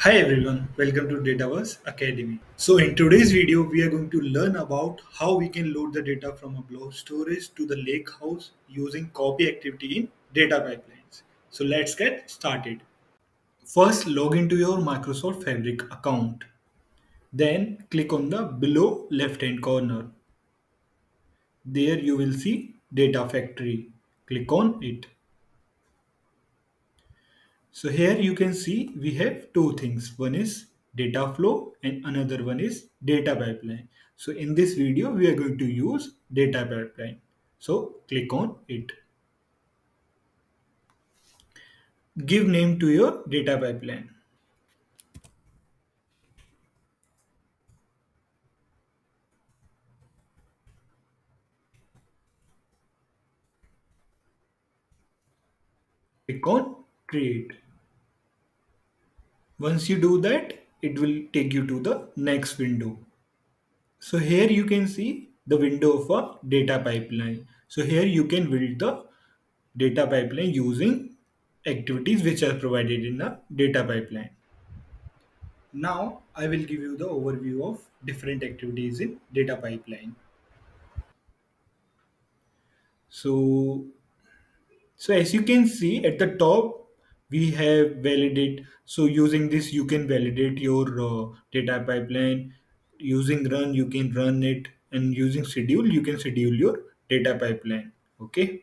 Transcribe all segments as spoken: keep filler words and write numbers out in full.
Hi everyone, welcome to DataVerse Academy. So in today's video, we are going to learn about how we can load the data from a blob storage to the Lakehouse using copy activity in data pipelines. So let's get started. First, log into your Microsoft Fabric account. Then click on the below left-hand corner. There you will see Data Factory. Click on it. So here you can see we have two things. One is data flow and another one is data pipeline. So in this video, we are going to use data pipeline. So click on it. Give name to your data pipeline. Click on create. Once you do that, it will take you to the next window. So here you can see the window of a data pipeline. So here you can build the data pipeline using activities which are provided in the data pipeline. Now I will give you the overview of different activities in data pipeline. So, so as you can see at the top, we have validate. So using this, you can validate your uh, data pipeline. Using run, you can run it, and using schedule, you can schedule your data pipeline. Okay.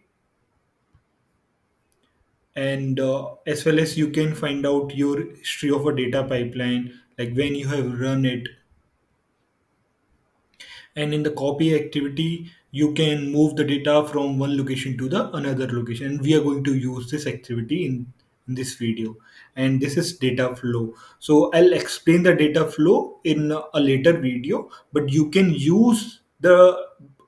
And uh, as well as you can find out your history of a data pipeline, like when you have run it. And in the copy activity, you can move the data from one location to the another location. And we are going to use this activity in in this video, and this is data flow. So I'll explain the data flow in a later video, but you can use the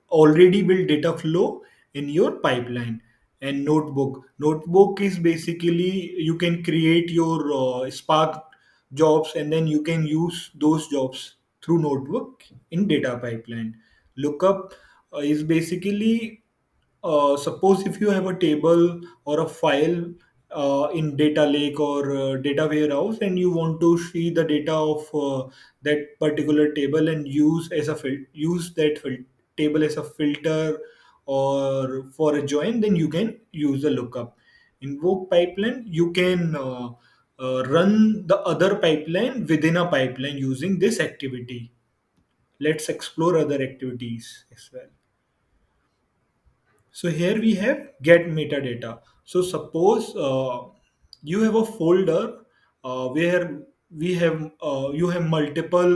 already built data flow in your pipeline. And notebook notebook is basically you can create your uh, Spark jobs, and then you can use those jobs through notebook in data pipeline. Lookup uh, is basically uh, suppose if you have a table or a file Uh, in data lake or uh, data warehouse, and you want to see the data of uh, that particular table and use as a fil use that fil table as a filter or for a join, then you can use the lookup. Invoke pipeline, you can uh, uh, run the other pipeline within a pipeline using this activity. Let's explore other activities as well. So here we have get metadata. So suppose uh, you have a folder uh, where we have uh, you have multiple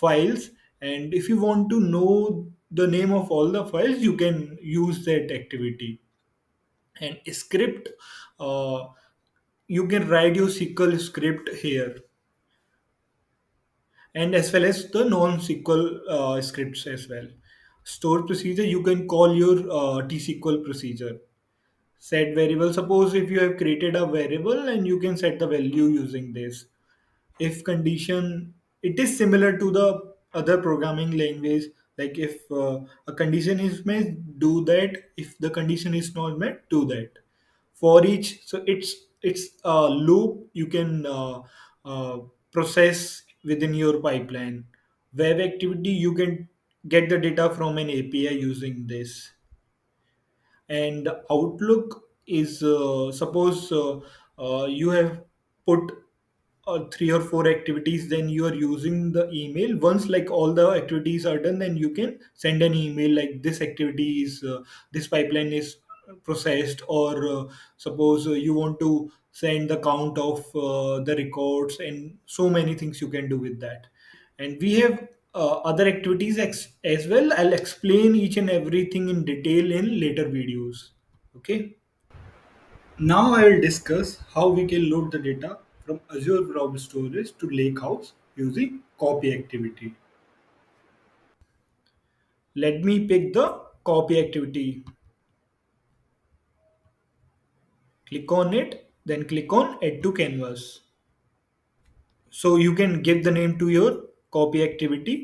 files, and if you want to know the name of all the files, you can use that activity. And script, uh, you can write your S Q L script here, and as well as the non S Q L uh, scripts as well. Store procedure, you can call your uh, T S Q L procedure. Set variable, suppose if you have created a variable, and you can set the value using this. If condition, it is similar to the other programming language, like if uh, a condition is met, do that. If the condition is not met, do that. For each, so it's it's a loop you can uh, uh, process within your pipeline. Web activity, you can get the data from an A P I using this. And Outlook is uh, suppose uh, uh, you have put uh, three or four activities, then you are using the email. Once like all the activities are done, then you can send an email like this activity is uh, this pipeline is processed, or uh, suppose uh, you want to send the count of uh, the records, and so many things you can do with that. And we have Uh, other activities as well. I'll explain each and everything in detail in later videos. Okay. Now I will discuss how we can load the data from Azure Blob Storage to Lakehouse using copy activity. Let me pick the copy activity. Click on it, then click on add to canvas. So you can give the name to your copy activity.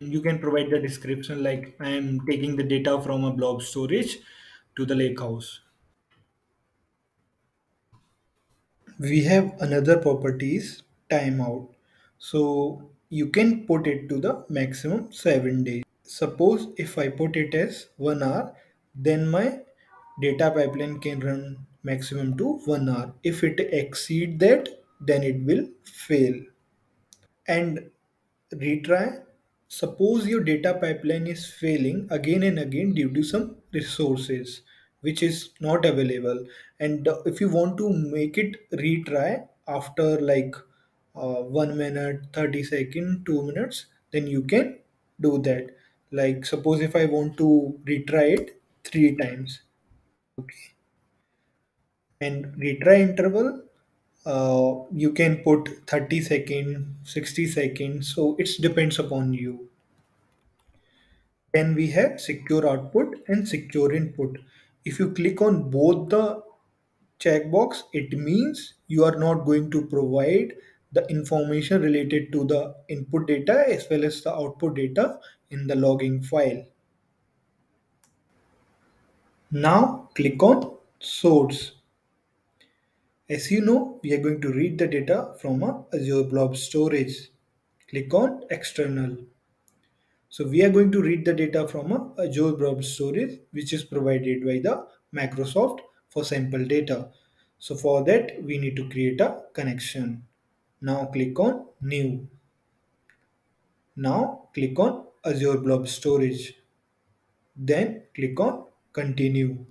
You can provide the description like I am taking the data from a blob storage to the Lakehouse. We have another property is timeout. So you can put it to the maximum seven days. Suppose if I put it as one hour, then my data pipeline can run maximum to one hour. If it exceeds that, then it will fail. And retry. Suppose your data pipeline is failing again and again due to some resources which is not available, and if you want to make it retry after like uh, one minute, thirty seconds, two minutes, then you can do that. Like suppose if I want to retry it three times, okay, and retry interval Uh, you can put thirty seconds, sixty seconds, so it depends upon you. Then we have secure output and secure input. If you click on both the checkbox, it means you are not going to provide the information related to the input data as well as the output data in the logging file. Now click on source. As you know, we are going to read the data from a Azure Blob Storage. Click on External. So we are going to read the data from a Azure Blob Storage, which is provided by the Microsoft for sample data. So for that, we need to create a connection. Now click on New. Now click on Azure Blob Storage. Then click on Continue.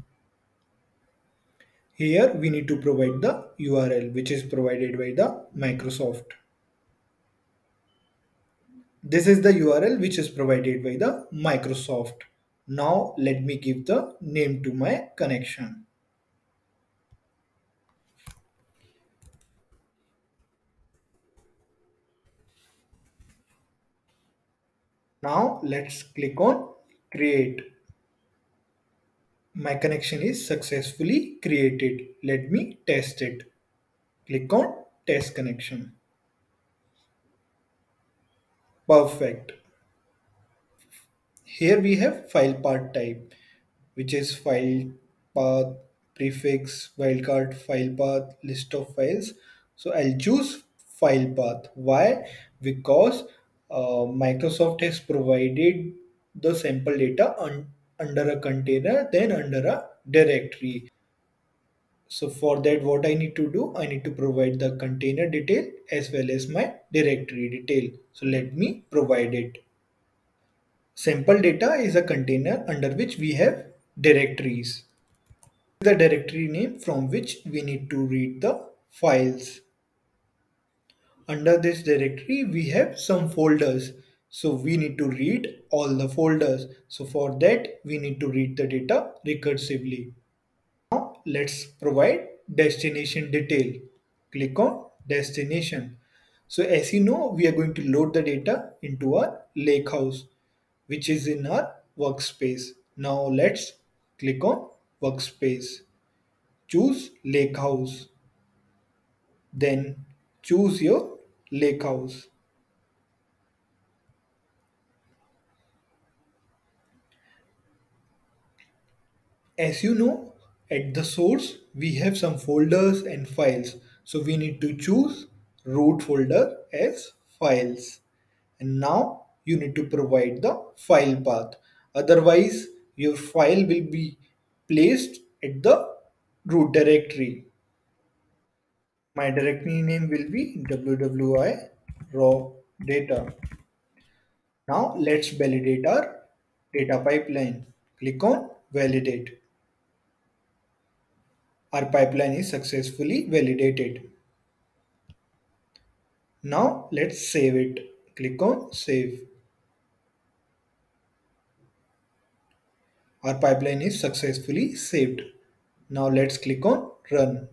Here we need to provide the U R L which is provided by the Microsoft. This is the U R L which is provided by the Microsoft. Now let me give the name to my connection. Now let's click on Create. My connection is successfully created. Let me test it. Click on Test Connection. Perfect. Here we have file path type, which is file path, prefix, wildcard, file path, list of files. So I'll choose file path. Why? Because uh, Microsoft has provided the sample data on under a container, then under a directory. So for that, what I need to do, I need to provide the container detail as well as my directory detail. So let me provide it. Sample data is a container under which we have directories. The directory name from which we need to read the files. Under this directory, we have some folders. So we need to read all the folders. So for that, we need to read the data recursively. Now let's provide destination detail. Click on destination. So as you know, we are going to load the data into our Lakehouse, which is in our workspace. Now let's click on workspace. Choose Lakehouse. Then choose your Lakehouse. As you know, at the source, we have some folders and files. So we need to choose root folder as files. And now you need to provide the file path. Otherwise, your file will be placed at the root directory. My directory name will be W W I raw data. Now let's validate our data pipeline. Click on Validate. Our pipeline is successfully validated. Now let's save it. Click on Save. Our pipeline is successfully saved. Now let's click on Run.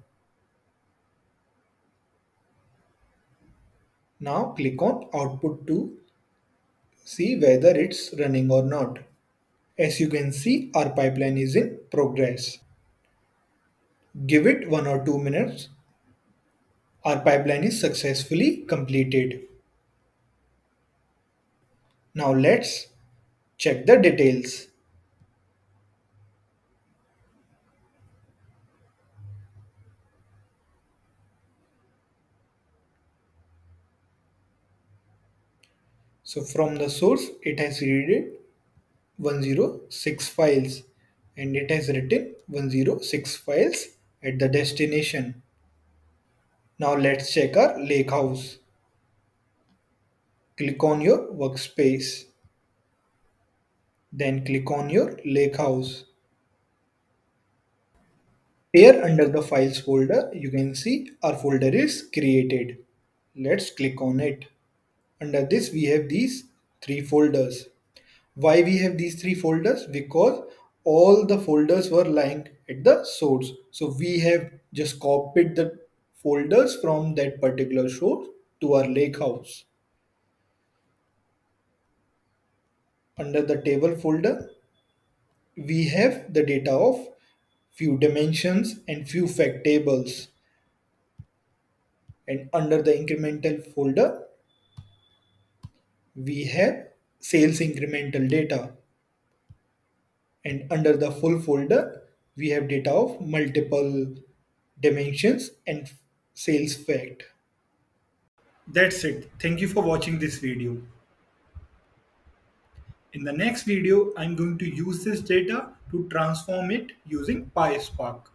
Now click on Output to see whether it's running or not. As you can see, our pipeline is in progress. Give it one or two minutes. Our pipeline is successfully completed. Now let's check the details. So from the source, it has read one hundred six files and it has written one hundred six files at the destination. Now let's check our Lakehouse. Click on your workspace. Then click on your Lakehouse. Here under the files folder, you can see our folder is created. Let's click on it. Under this, we have these three folders. Why we have these three folders? Because all the folders were lying at the source. So we have just copied the folders from that particular source to our Lakehouse. Under the table folder, we have the data of few dimensions and few fact tables. And under the incremental folder, we have sales incremental data, and under the full folder we have data of multiple dimensions and sales fact. That's it. Thank you for watching this video. In the next video, I'm going to use this data to transform it using PySpark.